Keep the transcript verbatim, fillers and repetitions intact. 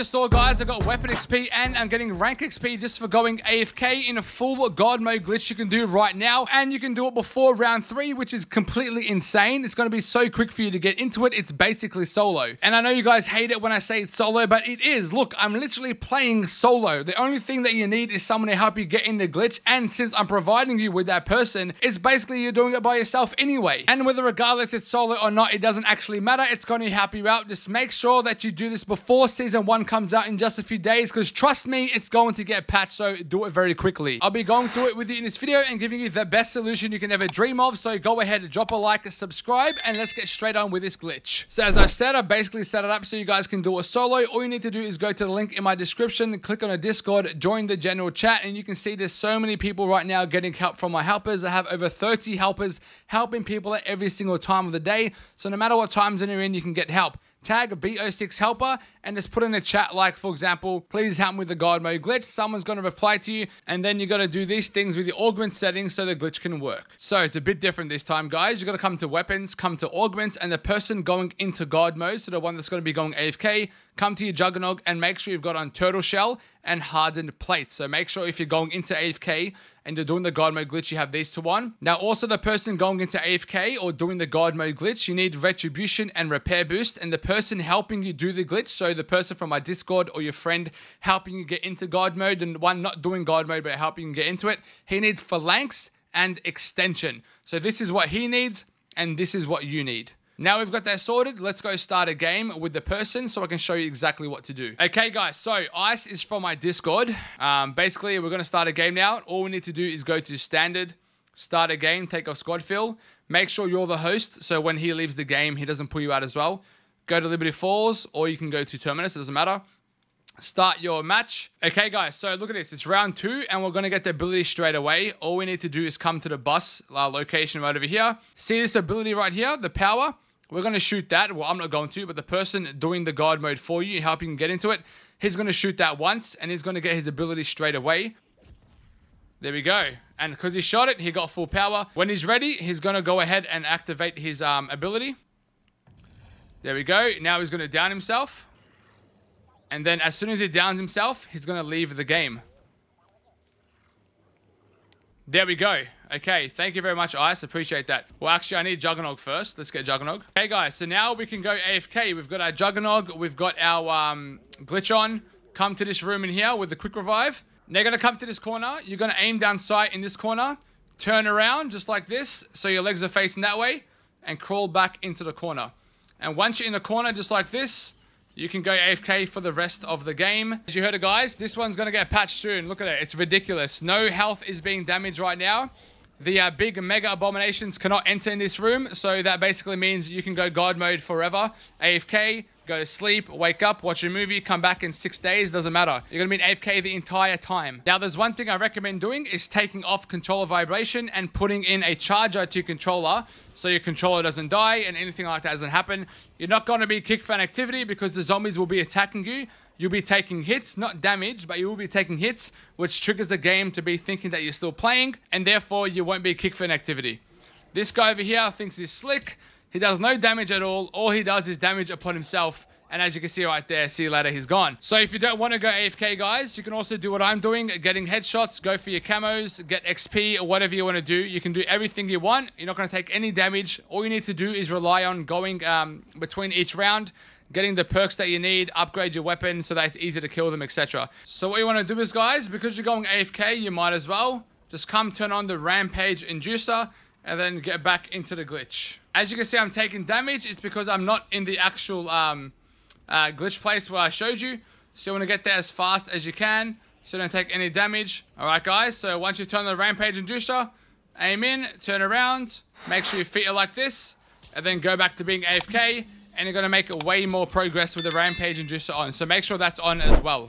just saw, guys, I got weapon X P and I'm getting rank X P just for going A F K in a full god mode glitch you can do right now. And you can do it before round three, which is completely insane. It's going to be so quick for you to get into it. It's basically solo. And I know you guys hate it when I say it's solo, but it is. Look, I'm literally playing solo. The only thing that you need is someone to help you get in the glitch. And since I'm providing you with that person, it's basically you're doing it by yourself anyway. And whether regardless it's solo or not, it doesn't actually matter. It's going to help you out. Just make sure that you do this before season one comes out in just a few days, because trust me, it's going to get patched, so do it very quickly. I'll be going through it with you in this video and giving you the best solution you can ever dream of, so go ahead and drop a like and subscribe, and let's get straight on with this glitch. So as I said, I basically set it up so you guys can do a solo. All you need to do is go to the link in my description, click on a Discord, join the general chat, and you can see there's so many people right now getting help from my helpers. I have over thirty helpers helping people at every single time of the day, so no matter what time zone you're in, you can get help. Tag B O six helper and just put in a chat, like, for example, please help me with the god mode glitch. Someone's going to reply to you, and then you got to do these things with your augment settings so the glitch can work. So it's a bit different this time, guys. You got to come to weapons, come to augments, and the person going into god mode, so the one that's going to be going A F K, come to your Juggernog and make sure you've got on Turtle Shell and Hardened plates. So make sure if you're going into A F K and you're doing the god mode glitch, you have these two on. Now, also the person going into A F K or doing the god mode glitch, you need retribution and repair boost, and the person helping you do the glitch, so the person from my Discord or your friend helping you get into god mode, and one not doing god mode but helping you get into it, he needs phalanx and extension. So this is what he needs, and this is what you need. Now we've got that sorted, let's go start a game with the person so I can show you exactly what to do. Okay, guys, so Ice is from my Discord. Um, basically, we're going to start a game now. All we need to do is go to standard, start a game, take off Squad Fill. Make sure you're the host, so when he leaves the game, he doesn't pull you out as well. Go to Liberty Falls, or you can go to Terminus, it doesn't matter. Start your match. Okay, guys, so look at this. It's round two, and we're going to get the ability straight away. All we need to do is come to the bus, our location right over here. See this ability right here, the power? We're going to shoot that. Well, I'm not going to, but the person doing the guard mode for you, helping you get into it, he's going to shoot that once, and he's going to get his ability straight away. There we go. And because he shot it, he got full power. When he's ready, he's going to go ahead and activate his um, ability. There we go. Now he's going to down himself. And then as soon as he downs himself, he's going to leave the game. There we go. Okay, thank you very much, Ice. Appreciate that. Well, actually, I need Juggernog first. Let's get Juggernog. Okay, guys, so now we can go A F K. We've got our Juggernog. We've got our um, glitch on. Come to this room in here with the quick revive. They're going to come to this corner. You're going to aim down sight in this corner. Turn around just like this, so your legs are facing that way. And crawl back into the corner. And once you're in the corner just like this, you can go A F K for the rest of the game. As you heard it, guys, this one's going to get patched soon. Look at it. It's ridiculous. No health is being damaged right now. The uh, big mega abominations cannot enter in this room. So that basically means you can go god mode forever. A F K, go to sleep, wake up, watch a movie, come back in six days. Doesn't matter. You're going to be in A F K the entire time. Now, there's one thing I recommend doing is taking off controller vibration and putting in a charger to controller, so your controller doesn't die and anything like that doesn't happen. You're not going to be kick fan activity because the zombies will be attacking you. You'll be taking hits, not damage, but you will be taking hits, which triggers the game to be thinking that you're still playing, and therefore you won't be kick fan activity. This guy over here thinks he's slick. He does no damage at all. All he does is damage upon himself. And as you can see right there, see you later, he's gone. So if you don't want to go A F K, guys, you can also do what I'm doing, getting headshots, go for your camos, get X P, or whatever you want to do. You can do everything you want. You're not going to take any damage. All you need to do is rely on going um, between each round, getting the perks that you need, upgrade your weapon so that it's easy to kill them, et cetera. So what you want to do is, guys, because you're going A F K, you might as well just come turn on the Rampage Inducer and then get back into the glitch. As you can see, I'm taking damage. It's because I'm not in the actual um, uh, glitch place where I showed you. So you want to get there as fast as you can, so you don't take any damage. All right, guys. So once you turn the Rampage Inducer, aim in, turn around, make sure your feet are like this, and then go back to being A F K. And you're going to make way more progress with the Rampage Inducer on. So make sure that's on as well.